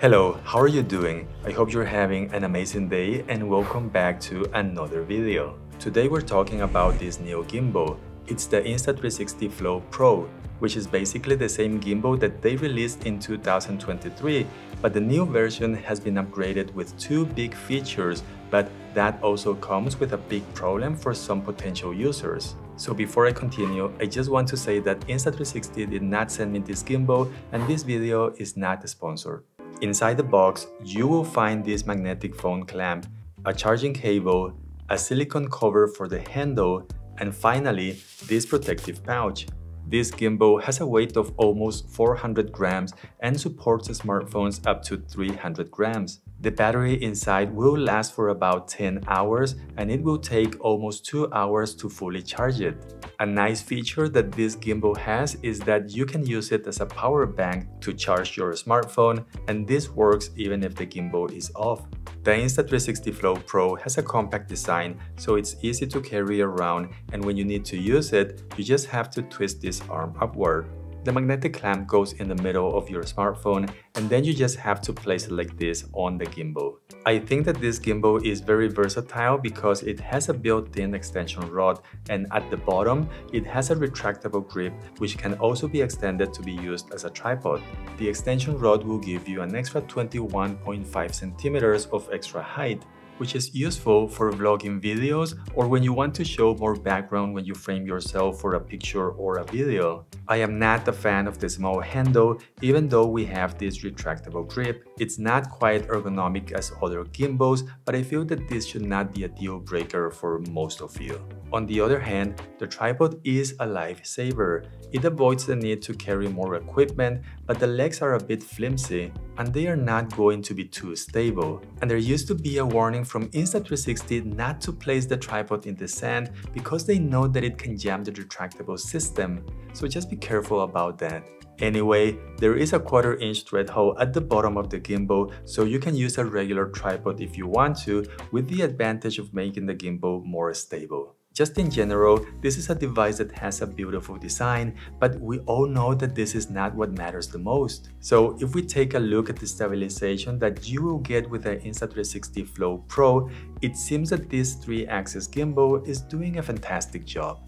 Hello, how are you doing? I hope you're having an amazing day and welcome back to another video. Today we're talking about this new gimbal. It's the Insta360 Flow Pro, which is basically the same gimbal that they released in 2023, but the new version has been upgraded with two big features, but that also comes with a big problem for some potential users. So before I continue, I just want to say that Insta360 did not send me this gimbal and this video is not sponsored. Inside the box, you will find this magnetic phone clamp, a charging cable, a silicone cover for the handle, and finally, this protective pouch. This gimbal has a weight of almost 400 grams and supports smartphones up to 300 grams. The battery inside will last for about 10 hours and it will take almost 2 hours to fully charge it. A nice feature that this gimbal has is that you can use it as a power bank to charge your smartphone, and this works even if the gimbal is off. The Insta360 Flow Pro has a compact design, so it's easy to carry around, and when you need to use it, you just have to twist this arm upward. The magnetic clamp goes in the middle of your smartphone, and then you just have to place it like this on the gimbal. I think that this gimbal is very versatile because it has a built-in extension rod, and at the bottom it has a retractable grip which can also be extended to be used as a tripod. The extension rod will give you an extra 21.5 centimeters of extra height, which is useful for vlogging videos or when you want to show more background when you frame yourself for a picture or a video. I am not a fan of the small handle, even though we have this retractable grip. It's not quite ergonomic as other gimbals, but I feel that this should not be a deal breaker for most of you. On the other hand, the tripod is a lifesaver. It avoids the need to carry more equipment, but the legs are a bit flimsy and they are not going to be too stable. And there used to be a warning from Insta360 not to place the tripod in the sand because they know that it can jam the retractable system, so just be careful about that. Anyway, there is a 1/4-inch thread hole at the bottom of the gimbal, so you can use a regular tripod if you want to, with the advantage of making the gimbal more stable. Just in general, this is a device that has a beautiful design, but we all know that this is not what matters the most. So if we take a look at the stabilization that you will get with the Insta360 Flow Pro, it seems that this 3-axis gimbal is doing a fantastic job.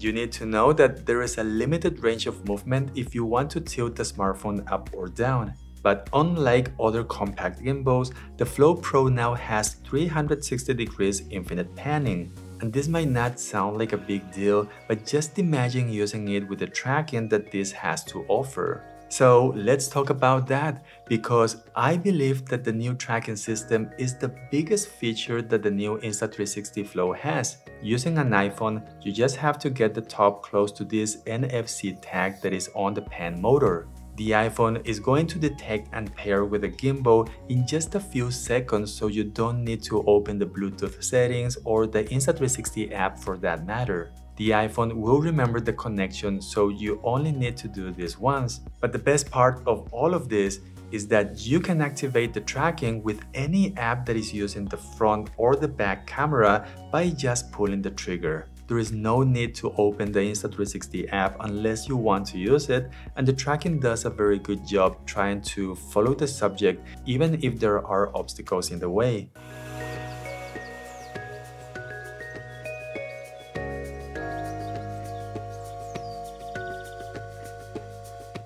You need to know that there is a limited range of movement if you want to tilt the smartphone up or down. But unlike other compact gimbals, the Flow Pro now has 360 degrees infinite panning. And this might not sound like a big deal, but just imagine using it with the tracking that this has to offer. So let's talk about that, because I believe that the new tracking system is the biggest feature that the new Insta360 Flow has. Using an iPhone, you just have to get the top close to this NFC tag that is on the pan motor. The iPhone is going to detect and pair with a gimbal in just a few seconds, so you don't need to open the Bluetooth settings or the Insta360 app for that matter. The iPhone will remember the connection, so you only need to do this once. But the best part of all of this is that you can activate the tracking with any app that is using the front or the back camera by just pulling the trigger. There is no need to open the Insta360 app unless you want to use it, and the tracking does a very good job trying to follow the subject even if there are obstacles in the way.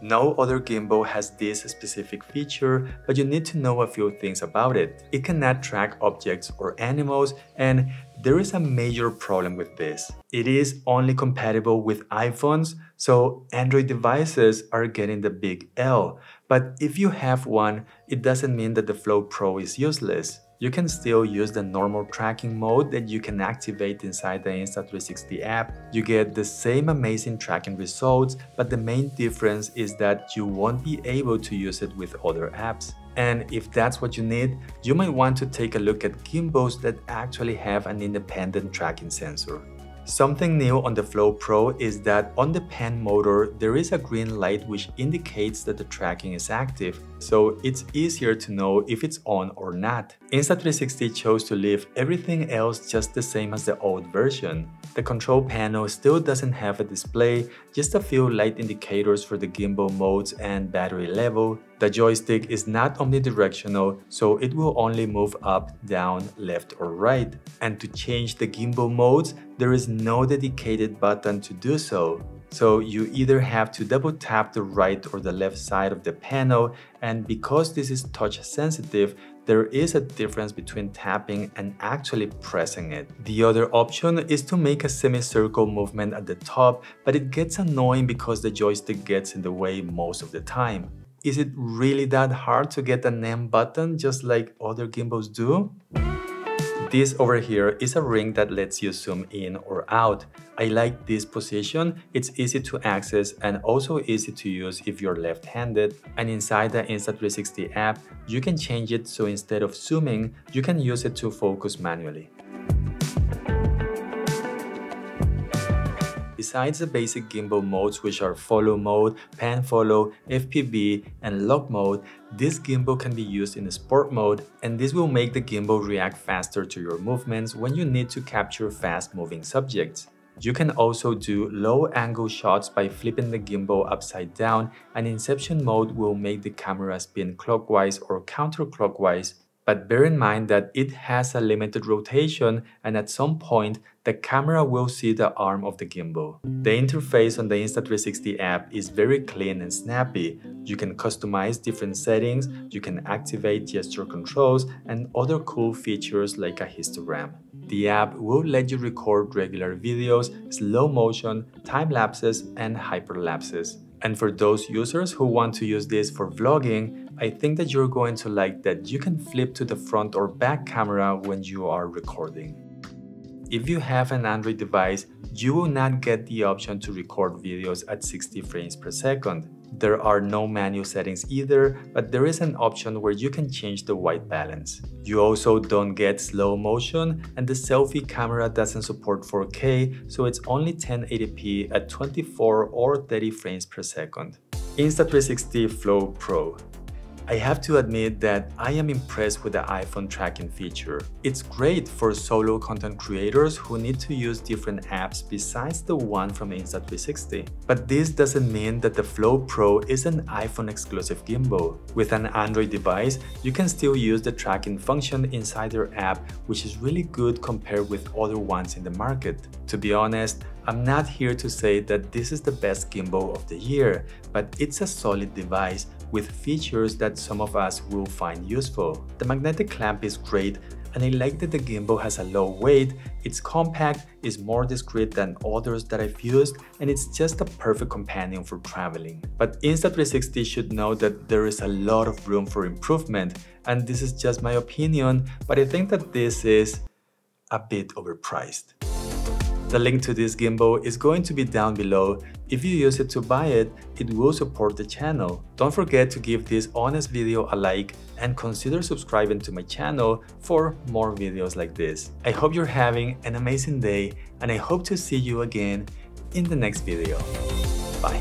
No other gimbal has this specific feature, but you need to know a few things about it. It cannot track objects or animals, and there is a major problem with this. It is only compatible with iPhones, so Android devices are getting the big L. But if you have one, it doesn't mean that the Flow Pro is useless. You can still use the normal tracking mode that you can activate inside the Insta360 app. You get the same amazing tracking results, but the main difference is that you won't be able to use it with other apps. And if that's what you need, you might want to take a look at gimbals that actually have an independent tracking sensor. Something new on the Flow Pro is that on the pan motor, there is a green light which indicates that the tracking is active, so it's easier to know if it's on or not. Insta360 chose to leave everything else just the same as the old version. The control panel still doesn't have a display, just a few light indicators for the gimbal modes and battery level. The joystick is not omnidirectional, so it will only move up, down, left or right. And to change the gimbal modes, there is no dedicated button to do so. So you either have to double tap the right or the left side of the panel, and because this is touch sensitive, there is a difference between tapping and actually pressing it. The other option is to make a semicircle movement at the top, but it gets annoying because the joystick gets in the way most of the time. Is it really that hard to get an M button just like other gimbals do? This over here is a ring that lets you zoom in or out. I like this position, it's easy to access and also easy to use if you're left-handed. And inside the Insta360 app, you can change it so instead of zooming, you can use it to focus manually. Besides the basic gimbal modes, which are follow mode, pan follow, FPV, and lock mode, this gimbal can be used in sport mode, and this will make the gimbal react faster to your movements when you need to capture fast-moving subjects. You can also do low-angle shots by flipping the gimbal upside down, and inception mode will make the camera spin clockwise or counterclockwise. But bear in mind that it has a limited rotation, and at some point, the camera will see the arm of the gimbal. The interface on the Insta360 app is very clean and snappy. You can customize different settings, you can activate gesture controls, and other cool features like a histogram. The app will let you record regular videos, slow motion, time lapses, and hyperlapses. And for those users who want to use this for vlogging, I think that you're going to like that you can flip to the front or back camera when you are recording. If you have an Android device, you will not get the option to record videos at 60 frames per second. There are no manual settings either, but there is an option where you can change the white balance. You also don't get slow motion, and the selfie camera doesn't support 4K, so it's only 1080p at 24 or 30 frames per second. Insta360 Flow Pro. I have to admit that I am impressed with the iPhone tracking feature. It's great for solo content creators who need to use different apps besides the one from Insta360. But this doesn't mean that the Flow Pro is an iPhone exclusive gimbal. With an Android device, you can still use the tracking function inside your app, which is really good compared with other ones in the market. To be honest, I'm not here to say that this is the best gimbal of the year, but it's a solid device with features that some of us will find useful. The magnetic clamp is great, and I like that the gimbal has a low weight, it's compact, is more discreet than others that I've used, and it's just a perfect companion for traveling. But Insta360 should know that there is a lot of room for improvement, and this is just my opinion, but I think that this is a bit overpriced. The link to this gimbal is going to be down below. If you use it to buy it, it will support the channel. Don't forget to give this honest video a like and consider subscribing to my channel for more videos like this. I hope you're having an amazing day, and I hope to see you again in the next video. Bye.